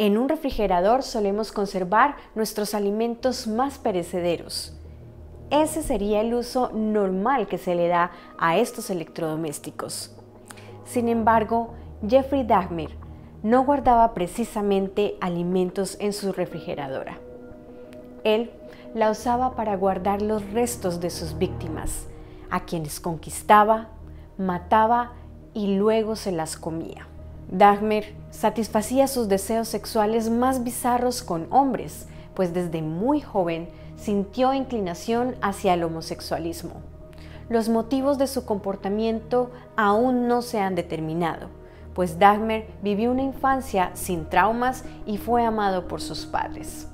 En un refrigerador solemos conservar nuestros alimentos más perecederos. Ese sería el uso normal que se le da a estos electrodomésticos. Sin embargo, Jeffrey Dahmer no guardaba precisamente alimentos en su refrigeradora. Él la usaba para guardar los restos de sus víctimas, a quienes conquistaba, mataba y luego se las comía. Dahmer satisfacía sus deseos sexuales más bizarros con hombres, pues desde muy joven sintió inclinación hacia el homosexualismo. Los motivos de su comportamiento aún no se han determinado, pues Dahmer vivió una infancia sin traumas y fue amado por sus padres.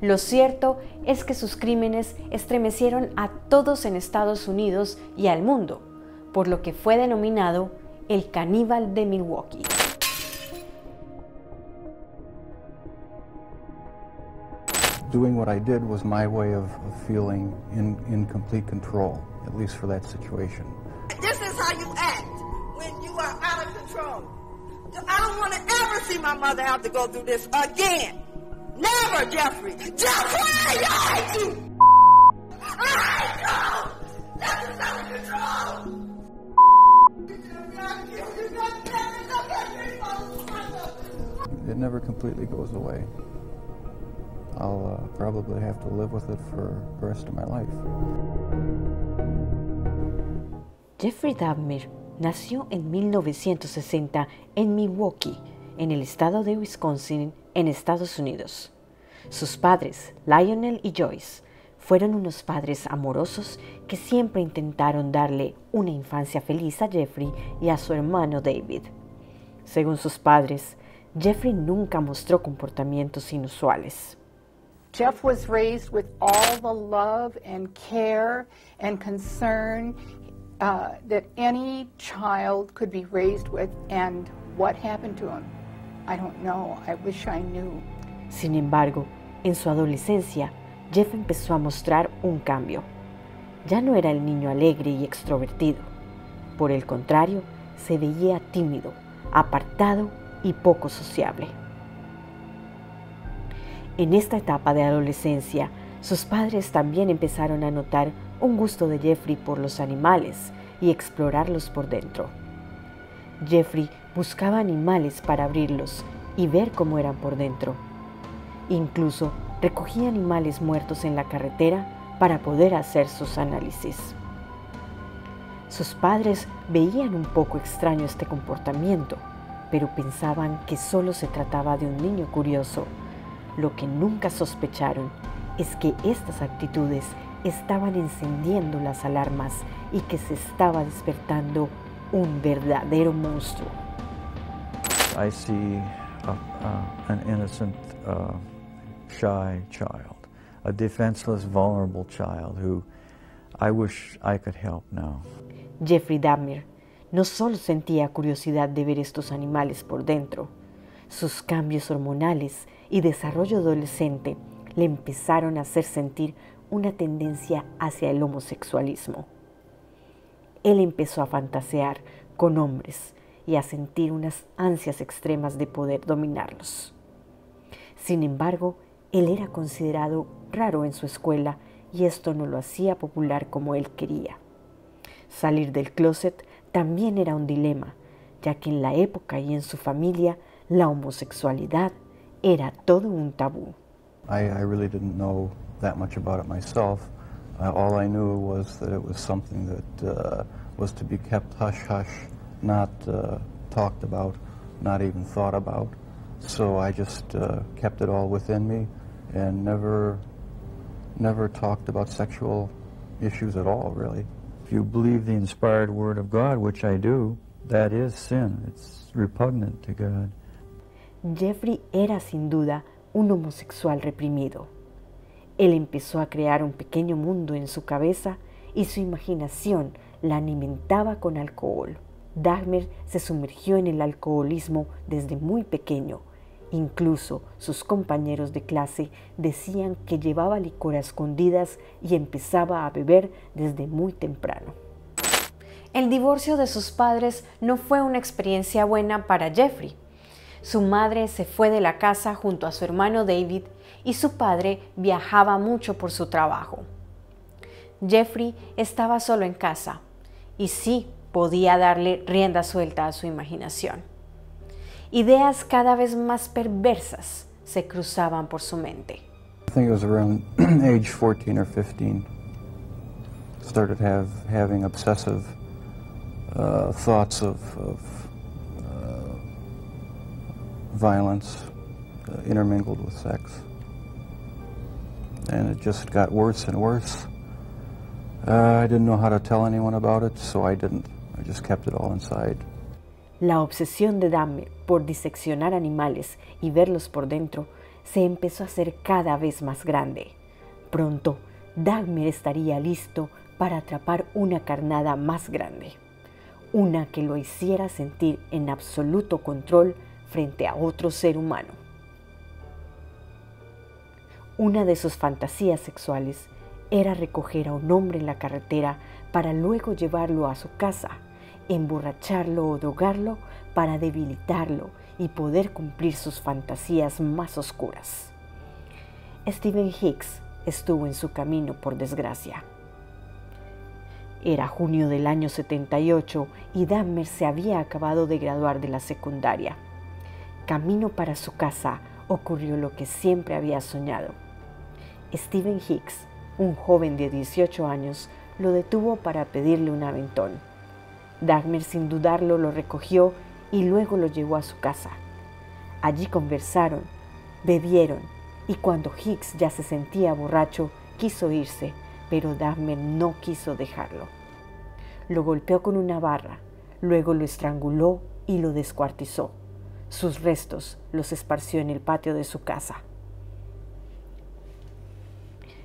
Lo cierto es que sus crímenes estremecieron a todos en Estados Unidos y al mundo, por lo que fue denominado el caníbal de Milwaukee. Doing what I did was my way of feeling in complete control, at least for that situation. This is how you act when you are out of control. I don't want to ever see my mother have to go through this again. Never, Jeffrey. Jeffrey, I hate you. I hate you. This is out of control. It never completely goes away. I'll probably have to live with it for the rest of my life. Jeffrey Dahmer nació en 1960 en Milwaukee, en el estado de Wisconsin, en Estados Unidos. Sus padres, Lionel y Joyce, fueron unos padres amorosos que siempre intentaron darle una infancia feliz a Jeffrey y a su hermano David. Según sus padres, Jeffrey nunca mostró comportamientos inusuales. Jeff was raised with all the love and care and concern that any child could be raised with, and what happened to him? I don't know. I wish I knew. Sin embargo, en su adolescencia, Jeff empezó a mostrar un cambio. Ya no era el niño alegre y extrovertido. Por el contrario, se veía tímido, apartado y poco sociable. En esta etapa de adolescencia, sus padres también empezaron a notar un gusto de Jeffrey por los animales y explorarlos por dentro. Jeffrey buscaba animales para abrirlos y ver cómo eran por dentro. Incluso recogía animales muertos en la carretera para poder hacer sus análisis. Sus padres veían un poco extraño este comportamiento, pero pensaban que solo se trataba de un niño curioso. Lo que nunca sospecharon es que estas actitudes estaban encendiendo las alarmas y que se estaba despertando un verdadero monstruo. I see an innocent, shy child, a defenseless, vulnerable child who I wish I could help now. Jeffrey Dahmer no solo sentía curiosidad de ver estos animales por dentro, sus cambios hormonales y desarrollo adolescente le empezaron a hacer sentir una tendencia hacia el homosexualismo. Él empezó a fantasear con hombres y a sentir unas ansias extremas de poder dominarlos. Sin embargo, él era considerado raro en su escuela y esto no lo hacía popular como él quería. Salir del closet también era un dilema, ya que en la época y en su familia la homosexualidad era todo un tabú. I really didn't know that much about it myself. All I knew was that it was something that was to be kept hush-hush, not talked about, not even thought about. So I just kept it all within me and never talked about sexual issues at all, really. If you believe the inspired word of God, which I do, that is sin. It's repugnant to God. Jeffrey era sin duda un homosexual reprimido. Él empezó a crear un pequeño mundo en su cabeza y su imaginación la alimentaba con alcohol. Dahmer se sumergió en el alcoholismo desde muy pequeño. Incluso sus compañeros de clase decían que llevaba licor a escondidas y empezaba a beber desde muy temprano. El divorcio de sus padres no fue una experiencia buena para Jeffrey. Su madre se fue de la casa junto a su hermano David y su padre viajaba mucho por su trabajo. Jeffrey estaba solo en casa y sí podía darle rienda suelta a su imaginación. Ideas cada vez más perversas se cruzaban por su mente. I think it was around age 14 or 15. Started having obsessive thoughts of violence intermingled with sex. And it just got worse and worse. I didn't know how to tell anyone about it, so I didn't. I just kept it all inside. La obsesión de Dahmer por diseccionar animales y verlos por dentro se empezó a hacer cada vez más grande. Pronto, Dahmer estaría listo para atrapar una carnada más grande, una que lo hiciera sentir en absoluto control frente a otro ser humano. Una de sus fantasías sexuales era recoger a un hombre en la carretera para luego llevarlo a su casa, emborracharlo o drogarlo para debilitarlo y poder cumplir sus fantasías más oscuras. Stephen Hicks estuvo en su camino, por desgracia. Era junio del año 78 y Dahmer se había acabado de graduar de la secundaria. Camino para su casa ocurrió lo que siempre había soñado. Stephen Hicks, un joven de 18 años, lo detuvo para pedirle un aventón. Dahmer, sin dudarlo, lo recogió y luego lo llevó a su casa. Allí conversaron, bebieron, y cuando Hicks ya se sentía borracho, quiso irse, pero Dahmer no quiso dejarlo. Lo golpeó con una barra, luego lo estranguló y lo descuartizó. Sus restos los esparció en el patio de su casa.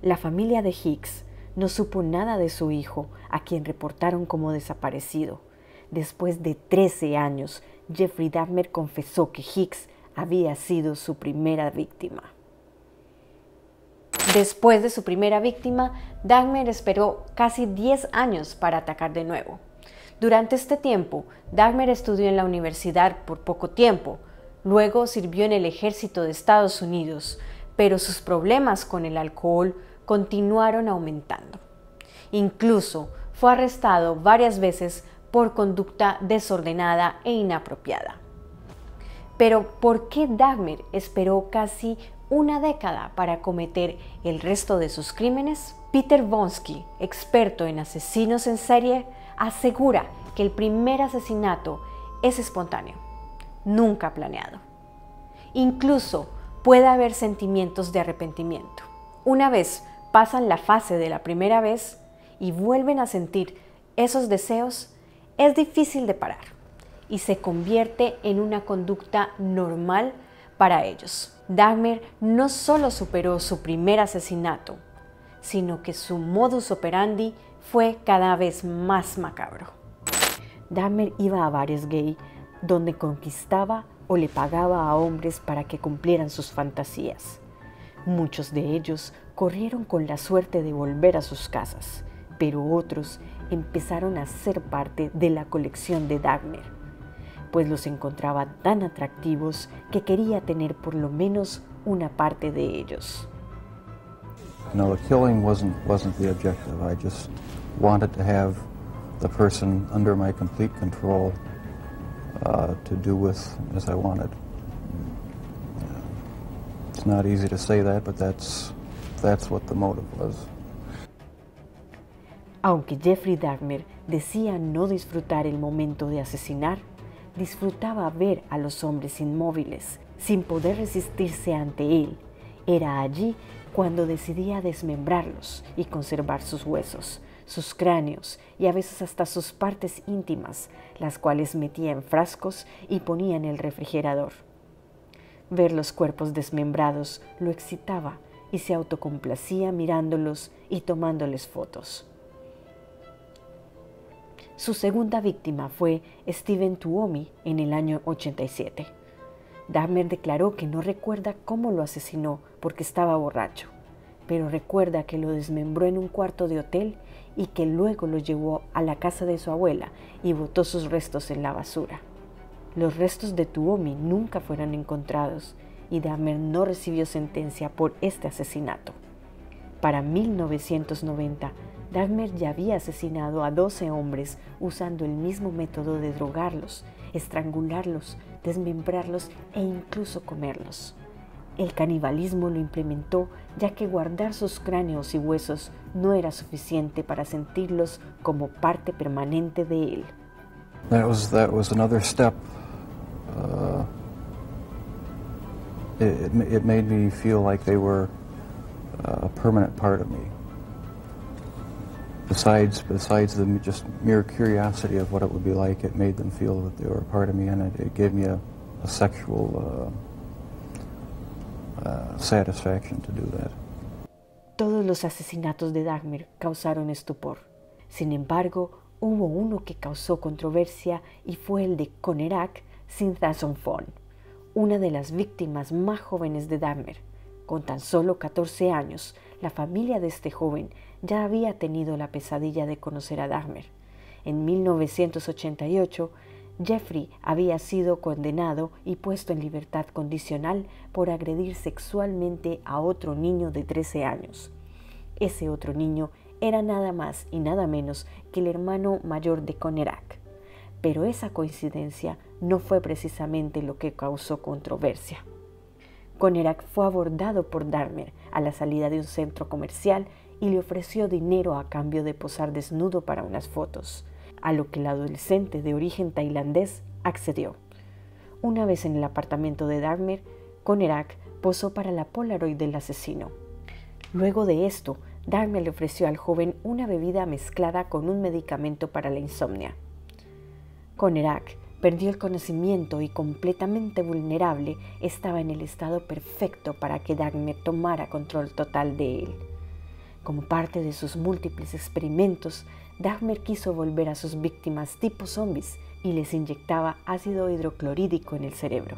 La familia de Hicks no supo nada de su hijo, a quien reportaron como desaparecido. Después de 13 años, Jeffrey Dahmer confesó que Hicks había sido su primera víctima. Después de su primera víctima, Dahmer esperó casi 10 años para atacar de nuevo. Durante este tiempo, Dahmer estudió en la universidad por poco tiempo, luego sirvió en el ejército de Estados Unidos, pero sus problemas con el alcohol continuaron aumentando. Incluso fue arrestado varias veces por conducta desordenada e inapropiada. Pero, ¿por qué Dahmer esperó casi una década para cometer el resto de sus crímenes? Peter Vonsky, experto en asesinos en serie, asegura que el primer asesinato es espontáneo, nunca planeado. Incluso puede haber sentimientos de arrepentimiento. Una vez pasan la fase de la primera vez y vuelven a sentir esos deseos, es difícil de parar y se convierte en una conducta normal para ellos. Dahmer no solo superó su primer asesinato, sino que su modus operandi fue cada vez más macabro. Dahmer iba a bares gay donde conquistaba o le pagaba a hombres para que cumplieran sus fantasías. Muchos de ellos corrieron con la suerte de volver a sus casas, pero otros empezaron a ser parte de la colección de Dahmer, pues los encontraba tan atractivos que quería tener por lo menos una parte de ellos. No, the killing wasn't the objective. I just wanted to have the person under my complete control to do with as I wanted. It's not easy to say that, but that's what the motive was. Aunque Jeffrey Dahmer decía no disfrutar el momento de asesinar, disfrutaba ver a los hombres inmóviles, sin poder resistirse ante él. Era allí cuando decidía desmembrarlos y conservar sus huesos, sus cráneos y a veces hasta sus partes íntimas, las cuales metía en frascos y ponía en el refrigerador. Ver los cuerpos desmembrados lo excitaba y se autocomplacía mirándolos y tomándoles fotos. Su segunda víctima fue Steven Tuomi en el año 87. Dahmer declaró que no recuerda cómo lo asesinó porque estaba borracho, pero recuerda que lo desmembró en un cuarto de hotel y que luego lo llevó a la casa de su abuela y botó sus restos en la basura. Los restos de Tuomi nunca fueron encontrados y Dahmer no recibió sentencia por este asesinato. Para 1990, Dahmer ya había asesinado a 12 hombres usando el mismo método de drogarlos, estrangularlos, desmembrarlos e incluso comerlos. El canibalismo lo implementó ya que guardar sus cráneos y huesos no era suficiente para sentirlos como parte permanente de él. That was another step. It made me feel like they were a permanent part of me. Besides the just mere curiosity of what it would be like, it made them feel that they were a part of me, and it gave me a sexual satisfaction to do that. Todos los asesinatos de Dahmer causaron estupor. Sin embargo, hubo uno que causó controversia y fue el de Konerak Sinthasomphone, una de las víctimas más jóvenes de Dahmer. Con tan solo 14 años, la familia de este joven ya había tenido la pesadilla de conocer a Dahmer. En 1988, Jeffrey había sido condenado y puesto en libertad condicional por agredir sexualmente a otro niño de 13 años. Ese otro niño era nada más y nada menos que el hermano mayor de Konerak. Pero esa coincidencia no fue precisamente lo que causó controversia. Konerak fue abordado por Dahmer a la salida de un centro comercial y le ofreció dinero a cambio de posar desnudo para unas fotos, a lo que el adolescente de origen tailandés accedió. Una vez en el apartamento de Dahmer, Konerak posó para la Polaroid del asesino. Luego de esto, Dahmer le ofreció al joven una bebida mezclada con un medicamento para la insomnia. Konerak perdió el conocimiento y, completamente vulnerable, estaba en el estado perfecto para que Dahmer tomara control total de él. Como parte de sus múltiples experimentos, Dahmer quiso volver a sus víctimas tipo zombies y les inyectaba ácido hidroclorhídrico en el cerebro,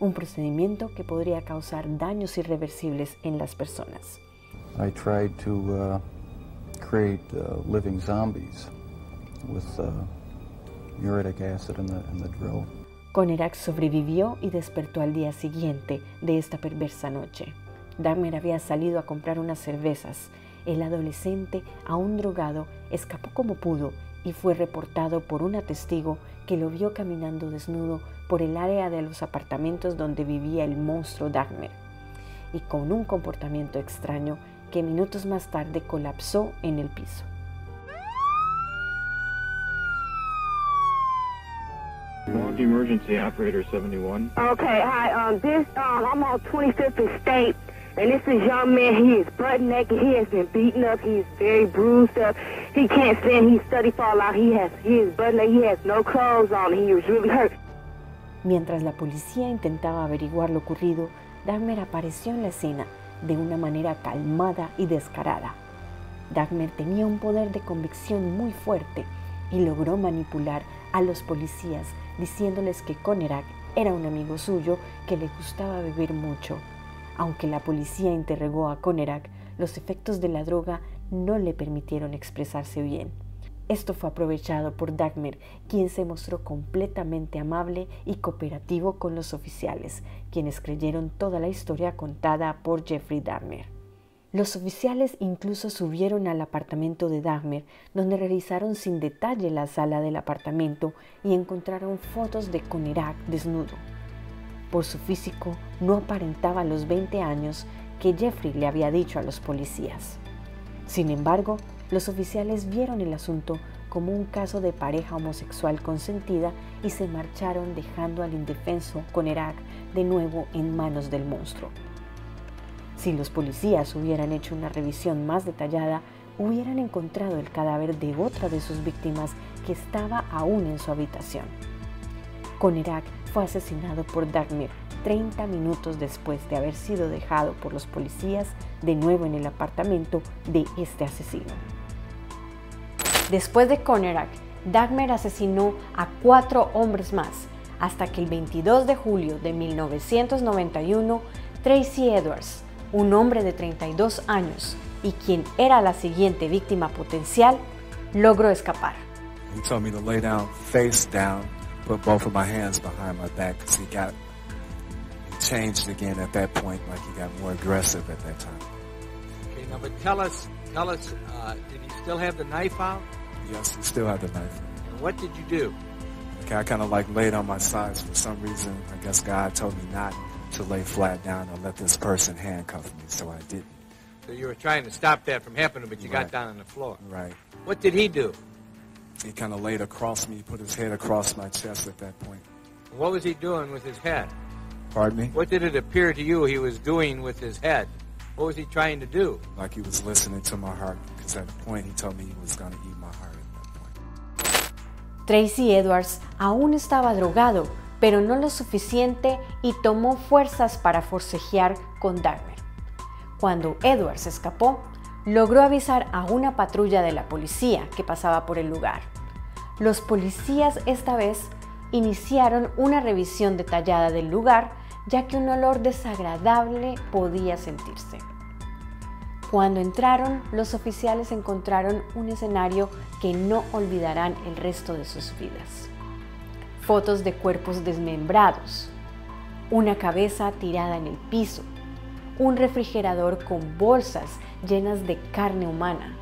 un procedimiento que podría causar daños irreversibles en las personas. I tried to create living zombies with muriatic acid in the drill. Konerak sobrevivió y despertó al día siguiente de esta perversa noche. Dahmer había salido a comprar unas cervezas. El adolescente, aún drogado, escapó como pudo y fue reportado por una testigo que lo vio caminando desnudo por el área de los apartamentos donde vivía el monstruo Dahmer, y con un comportamiento extraño que minutos más tarde colapsó en el piso. Milwaukee emergency operator 71. Okay, hi. I'm on 25th and State. And this is young man, he is butt naked, he has been beaten up, he is very bruised up, he can't stand, he study fall out, he is butt naked, he has no clothes on, he was really hurt. Mientras la policía intentaba averiguar lo ocurrido, Dahmer apareció en la escena de una manera calmada y descarada. Dahmer tenía un poder de convicción muy fuerte y logró manipular a los policías diciéndoles que Konerak era un amigo suyo que le gustaba beber mucho. Aunque la policía interrogó a Konerak, los efectos de la droga no le permitieron expresarse bien. Esto fue aprovechado por Dahmer, quien se mostró completamente amable y cooperativo con los oficiales, quienes creyeron toda la historia contada por Jeffrey Dahmer. Los oficiales incluso subieron al apartamento de Dahmer, donde revisaron sin detalle la sala del apartamento y encontraron fotos de Konerak desnudo. Por su físico, no aparentaba los 20 años que Jeffrey le había dicho a los policías. Sin embargo, los oficiales vieron el asunto como un caso de pareja homosexual consentida y se marcharon dejando al indefenso Konerak de nuevo en manos del monstruo. Si los policías hubieran hecho una revisión más detallada, hubieran encontrado el cadáver de otra de sus víctimas que estaba aún en su habitación. Konerak fue asesinado por Dahmer 30 minutos después de haber sido dejado por los policías de nuevo en el apartamento de este asesino. Después de Konerak, Dahmer asesinó a 4 hombres más, hasta que el 22 de julio de 1991, Tracy Edwards, un hombre de 32 años y quien era la siguiente víctima potencial, logró escapar. He told me to lay down, face down. put both of my hands behind my back because he got changed again at that point, like he got more aggressive at that time. Okay, now but tell us, did he still have the knife out? Yes, he still had the knife out. And what did you do? Okay, I kind of like laid on my sides for some reason. I guess God told me not to lay flat down or let this person handcuff me, so I didn't. So you were trying to stop that from happening, but you got down on the floor. Right. What did he do? He kind of laid across me, put his head across my chest at that point. What was he doing with his head? Pardon me? What did it appear to you he was doing with his head? What was he trying to do? Like he was listening to my heart, because at the point he told me he was going to eat my heart at that point. Tracy Edwards aún estaba drogado, pero no lo suficiente, y tomó fuerzas para forcejear con Dahmer. Cuando Edwards escapó, logró avisar a una patrulla de la policía que pasaba por el lugar. Los policías esta vez iniciaron una revisión detallada del lugar, ya que un olor desagradable podía sentirse. Cuando entraron, los oficiales encontraron un escenario que no olvidarán el resto de sus vidas. Fotos de cuerpos desmembrados, una cabeza tirada en el piso, un refrigerador con bolsas llenas de carne humana,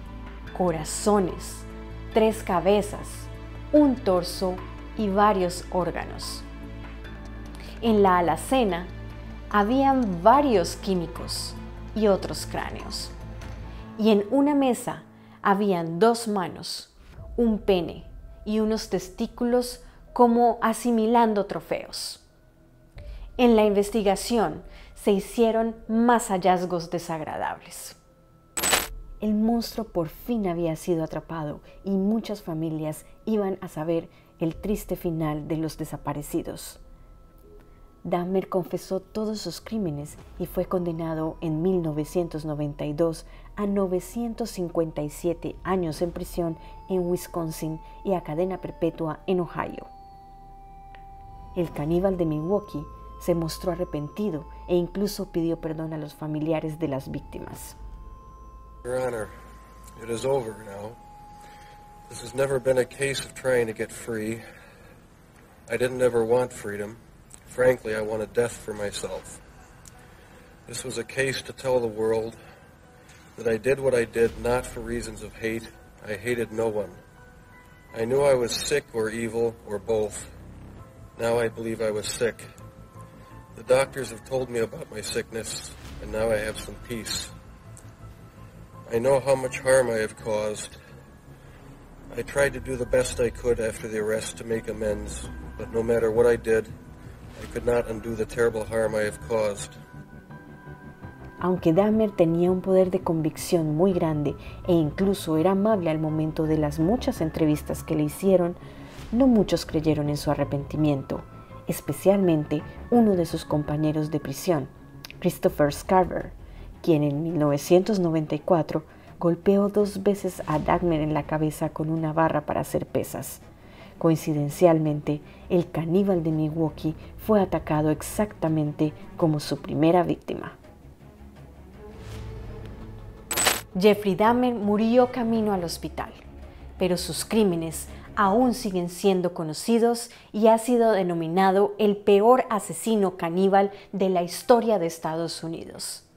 corazones, 3 cabezas, un torso y varios órganos. En la alacena habían varios químicos y otros cráneos. Y en una mesa habían 2 manos, un pene y unos testículos como asimilando trofeos. En la investigación se hicieron más hallazgos desagradables. El monstruo por fin había sido atrapado y muchas familias iban a saber el triste final de los desaparecidos. Dahmer confesó todos sus crímenes y fue condenado en 1992 a 957 años en prisión en Wisconsin y a cadena perpetua en Ohio. El caníbal de Milwaukee se mostró arrepentido e incluso pidió perdón a los familiares de las víctimas. Your Honor, it is over now. This has never been a case of trying to get free. I didn't ever want freedom. Frankly, I wanted death for myself. This was a case to tell the world that I did what I did not for reasons of hate. I hated no one. I knew I was sick or evil or both. Now I believe I was sick. The doctors have told me about my sickness, and now I have some peace. I know how much harm I have caused. I tried to do the best I could after the arrest to make amends, but no matter what I did, I could not undo the terrible harm I have caused. Aunque Dahmer tenía un poder de convicción muy grande e incluso era amable al momento de las muchas entrevistas que le hicieron, no muchos creyeron en su arrepentimiento, especialmente uno de sus compañeros de prisión, Christopher Scarver, quien en 1994 golpeó 2 veces a Dahmer en la cabeza con una barra para hacer pesas. Coincidencialmente, el caníbal de Milwaukee fue atacado exactamente como su primera víctima. Jeffrey Dahmer murió camino al hospital, pero sus crímenes aún siguen siendo conocidos y ha sido denominado el peor asesino caníbal de la historia de Estados Unidos.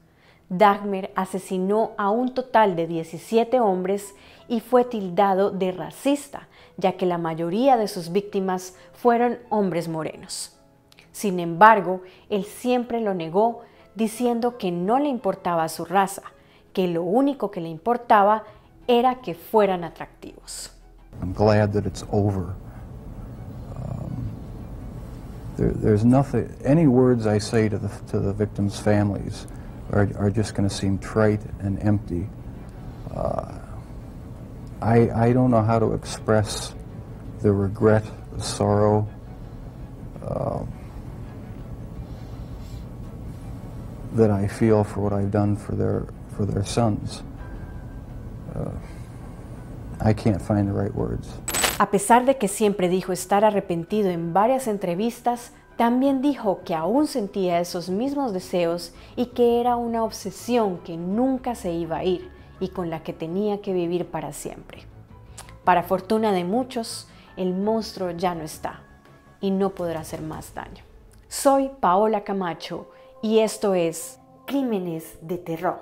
Dahmer asesinó a un total de 17 hombres y fue tildado de racista, ya que la mayoría de sus víctimas fueron hombres morenos. Sin embargo, él siempre lo negó, diciendo que no le importaba su raza, que lo único que le importaba era que fueran atractivos. I'm glad that it's over. There's nothing. Any words I say to the victims' families are just going to seem trite and empty. I don't know how to express the regret, the sorrow. That I feel for what I've done for their sons. I can't find the right words. A pesar de que siempre dijo estar arrepentido en varias entrevistas, también dijo que aún sentía esos mismos deseos y que era una obsesión que nunca se iba a ir y con la que tenía que vivir para siempre. Para fortuna de muchos, el monstruo ya no está, y no podrá hacer más daño. Soy Paola Camacho y esto es Crímenes de Terror.